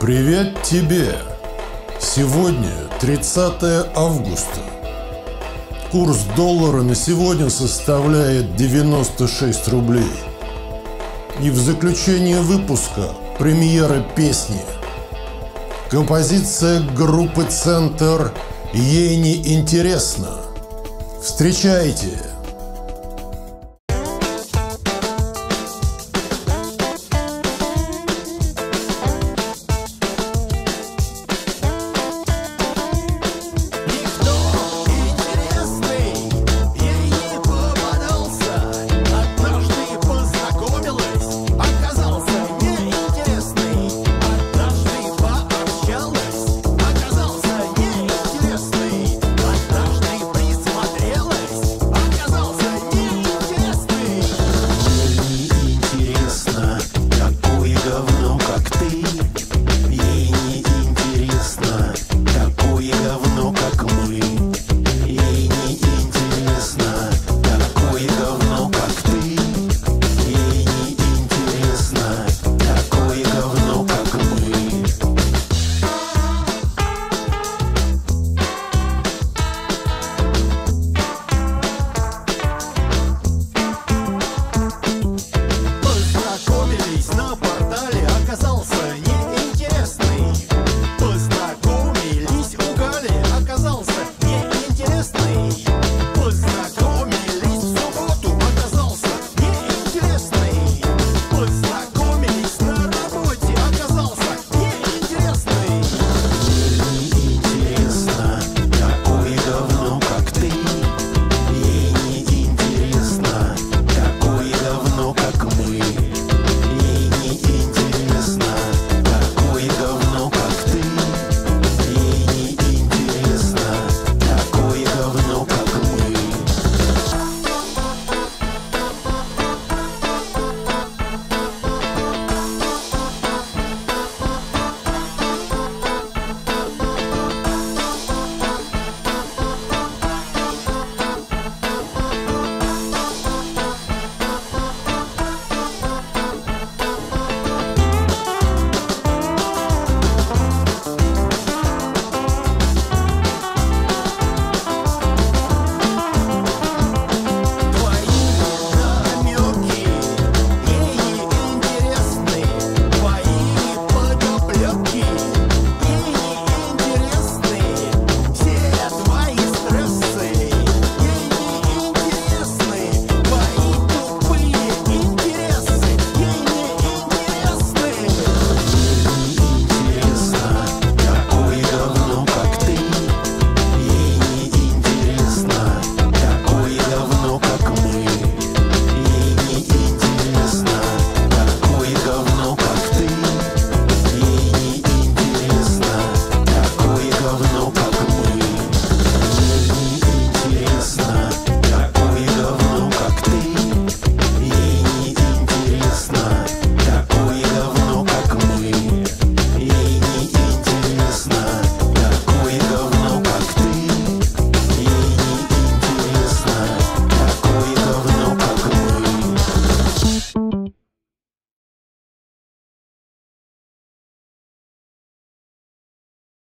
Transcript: Привет тебе! Сегодня 30 августа. Курс доллара на сегодня составляет 96 рублей. И в заключение выпуска премьера песни. Композиция группы «Центр» «Ей не интересно». Встречайте!